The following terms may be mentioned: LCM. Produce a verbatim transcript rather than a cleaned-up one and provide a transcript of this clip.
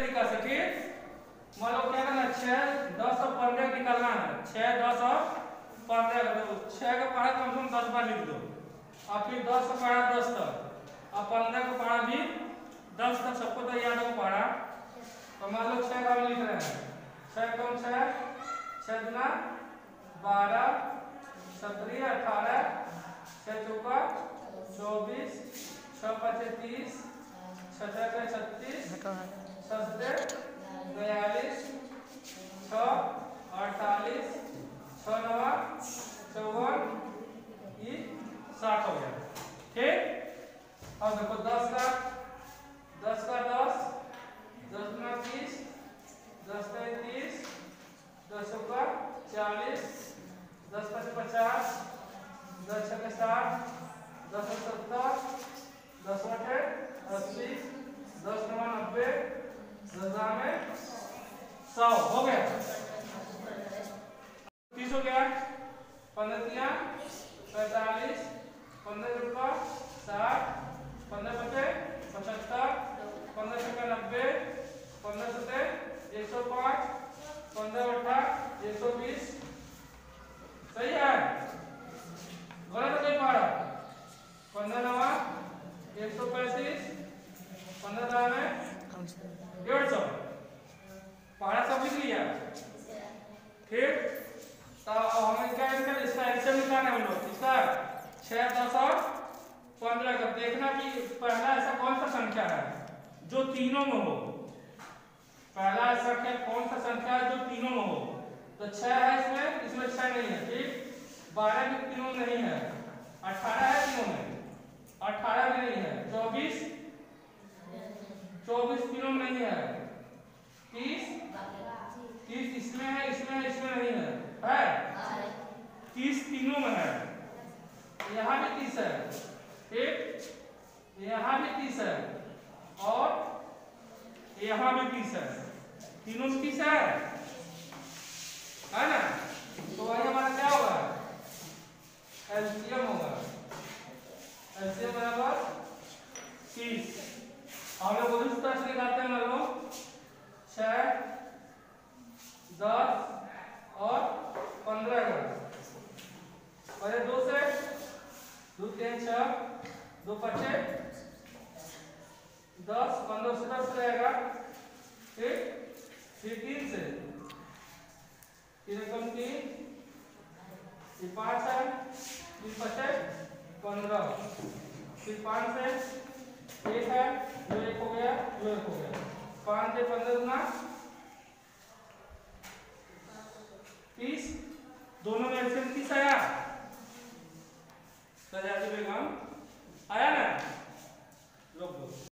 कैसे निकाल सके? मान लो क्या करना, छह दस और पंद्रह निकालना है, छह दस और पंद्रह का, छह का पहाड़ा कम से कम दस बार लिख दो, और फिर दस का पहाड़ा दस तक, और पंद्रह का पहाड़ा भी दस तक, सबको तो याद हो पहाड़ा। तो मान लो छह का हम लिख रहे हैं, छह कम छह, छह दुना बारह, सत्रह अठारह, छह चौका चौबीस, छः पाँच तीस, छः छः छत्तीस, छः बयालीस, छः अड़तालीस, छः नवा चौवन, ये साठ हो गया। ठीक, अब देखो दस का दस का दस, दस ना तीस, दस का तीस, दस का चालीस, दस पाँच पचास, दस छः साठ, दस सत्तर, दस आठ अस्सी, दस नौ नब्बे, दस दामे सौ हो गया। तीस हो गया, पंद्रह पैंतालीस, पंद्रह रुपया साठ, पंद्रह बचे पचहत्तर, पंद्रह सौ नब्बे, पंद्रह सौ एक सौ पाँच, पंद्रह अट्ठा एक सौ बीस। सही है, गलत नहीं पा रहा। पंद्रह नवा एक सौ पैंतीस, पंद्रह में डेढ़ सौ, पहाड़ा सब लिख लिया। ठीक, तो हमें क्या इनका इसका एलसीएम निकालना है हम लोग, इसका छः दस और पंद्रह का। देखना कि पहला ऐसा कौन सा संख्या है जो तीनों में हो, पहला ऐसा क्या कौन सा संख्या है जो तीनों में हो। तो छः है इसमें, इसमें छः नहीं है। ठीक, बारह में तीनों नहीं है, अठारह है तीनों में, अठारह में नहीं है, चौबीस चौबीस किलो में नहीं है, तीस तीस इसमें है, इसमें इसमें नहीं है, है तीस तीनों में है, यहाँ भी तीस है, ठीक यहाँ भी तीस है और यहाँ भी तीस है, तीनों में तीस है, है ना। तो वही हमारा क्या होगा, एलसीएम होगा, एलसीएम बराबर तीस। हम लोग उसी तरह से निकालते हैं, हम लोग छः दस और पंद्रह का, और ये दो से दो तीन छः, दो पच्चे दस, पंद्रह से दस रहेगा। ठीक, फिर तीन से तीन कम तीन, फिर पाँच है, फिर पच्चे पंद्रह, फिर पाँच से एक है, जो एक हो गया, जो एक हो गया, पाँच से पंद्रह ना तीस, दोनों में एलसीएम तीस आया। सजाजी बेगम आया ना।